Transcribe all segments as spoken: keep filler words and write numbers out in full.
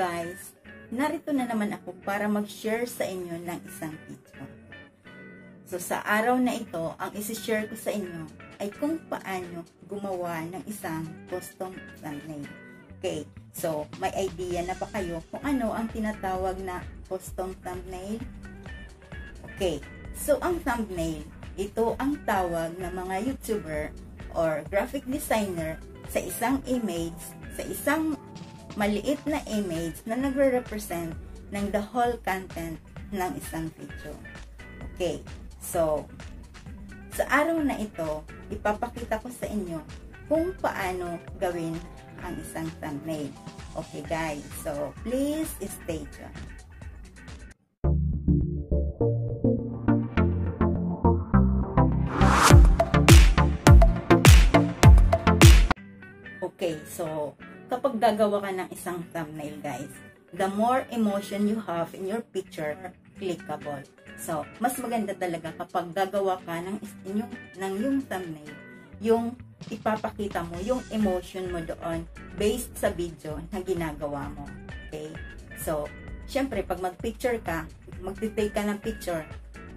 guys, narito na naman ako para mag-share sa inyo ng isang picture. So sa araw na ito, ang isi-share ko sa inyo ay kung paano gumawa ng isang custom thumbnail. Okay, so may idea na pa kayo kung ano ang tinatawag na custom thumbnail? Okay, so ang thumbnail, ito ang tawag ng mga YouTuber or graphic designer sa isang image, sa isang maliit na image na nagre-represent ng the whole content ng isang video. Okay, so sa araw na ito, ipapakita ko sa inyo kung paano gawin ang isang thumbnail. Okay guys, so please stay tuned. Okay, so kapag gagawa ka ng isang thumbnail guys, the more emotion you have in your picture, clickable. So, mas maganda talaga kapag gagawa ka ng inyong, ng yung thumbnail, yung ipapakita mo, yung emotion mo doon based sa video na ginagawa mo. Okay? So, syempre, pag mag-picture ka, mag-take ka ng picture,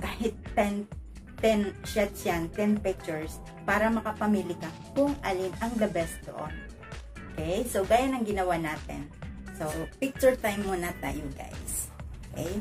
kahit ten, ten shots yan, ten pictures, para makapamili ka kung alin ang the best doon. Okay? So, gaya ng ginawa natin. So, picture time muna tayo, guys. Okay? Okay,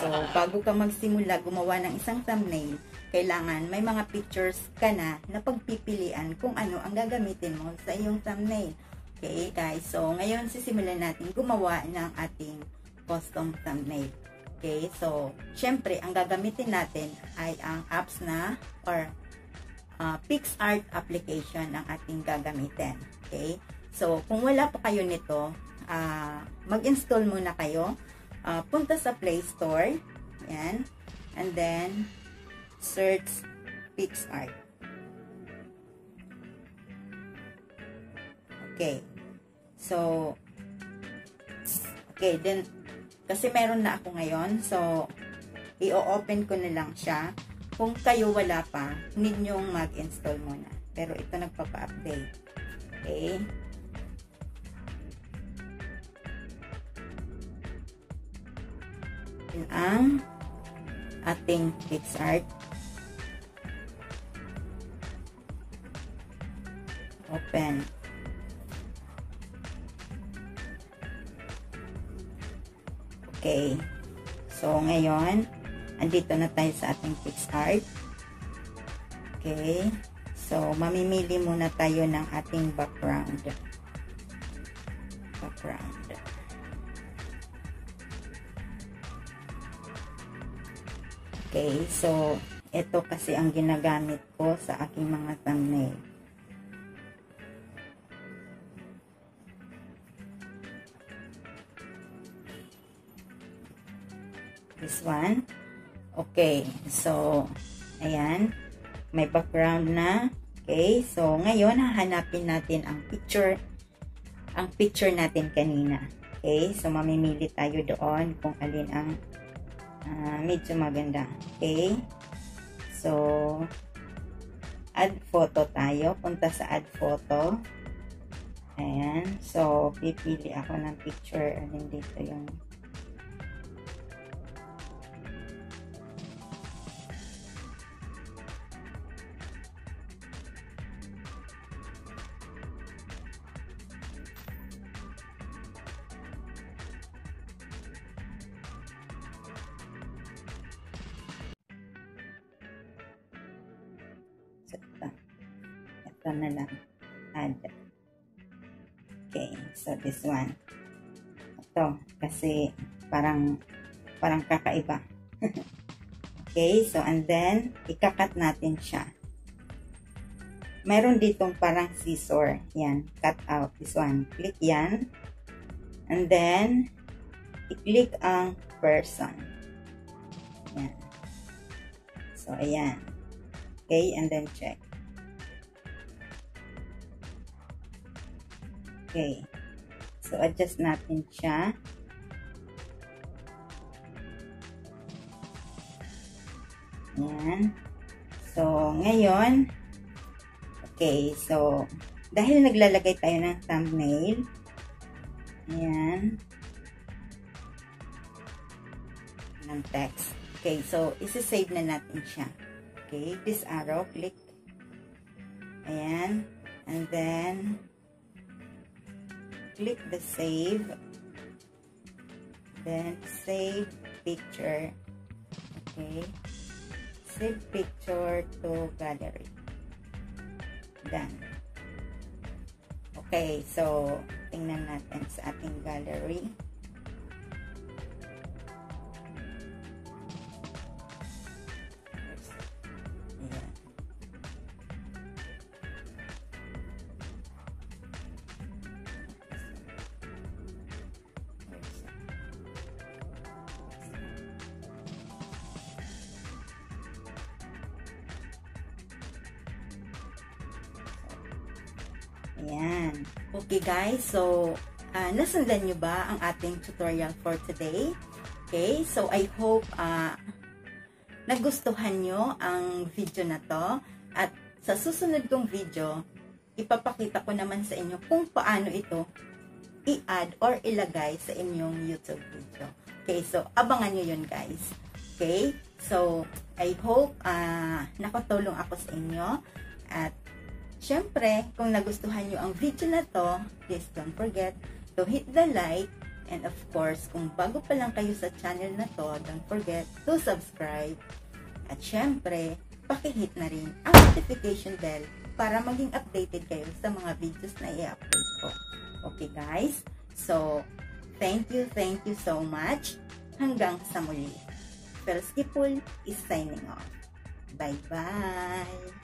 so bago ka magsimula gumawa ng isang thumbnail, kailangan may mga pictures ka na na pagpipilian kung ano ang gagamitin mo sa iyong thumbnail. Okay guys, so ngayon sisimulan natin gumawa ng ating custom thumbnail. Okay, so syempre ang gagamitin natin ay ang apps na or uh, PicsArt application ang ating gagamitin. Okay, so kung wala pa kayo nito, uh, mag-install muna kayo. Uh, punta sa Play Store, yan, and then search PicsArt. Okay. So, okay, then, kasi meron na ako ngayon, so, i-open ko na lang siya. Kung kayo wala pa, need nyong mag-install muna. Pero ito nagpapa-update. Okay. Yun ang ating PicsArt. Open. Okay. So, ngayon, andito na tayo sa ating PicsArt. Okay. So, mamimili muna tayo ng ating background. Background. Okay. So, ito kasi ang ginagamit ko sa aking mga thumbnail. This one. Okay, so ayan, may background na. Okay, so ngayon hahanapin natin ang picture ang picture natin kanina. Okay, so mamimili tayo doon kung alin ang uh, medyo maganda. Okay, so add photo tayo, punta sa add photo. Ayan, so pipili ako ng picture, alin dito yung ito na lang. other. Okay, so this one. Ito, kasi parang, parang kakaiba. Okay, so and then, ikakat natin siya. Mayroon ditong parang scissor. Yan, cut out. This one. Click yan. And then, i-click ang person. Yan. So, ayan. Okay, and then check. Okay. So, adjust natin siya. Yan. So, ngayon, okay, so, dahil naglalagay tayo ng thumbnail, ayan, ng text. Okay, so, isi-save na natin siya. Okay, this arrow, click. Ayan, and then, click the save. Then, save picture. Okay, save picture to gallery. Done. Okay, so tingnan natin sa ating gallery. Ayan. Ayan. Okay guys, so uh, nasundan nyo ba ang ating tutorial for today? Okay, so I hope uh, nagustuhan nyo ang video na to. At sa susunod kong video, ipapakita ko naman sa inyo kung paano ito i-add or ilagay sa inyong YouTube video. Okay, so abangan nyo yun guys. Okay, so I hope uh, nakatulong ako sa inyo. At siyempre, kung nagustuhan nyo ang video na to, please don't forget to hit the like. And of course, kung bago pa lang kayo sa channel na to, don't forget to subscribe. At siyempre, pakihit na rin ang notification bell para maging updated kayo sa mga videos na i-upload ko. Okay guys? So, thank you, thank you so much. Hanggang sa muli. Felskie Pul is signing off. Bye-bye!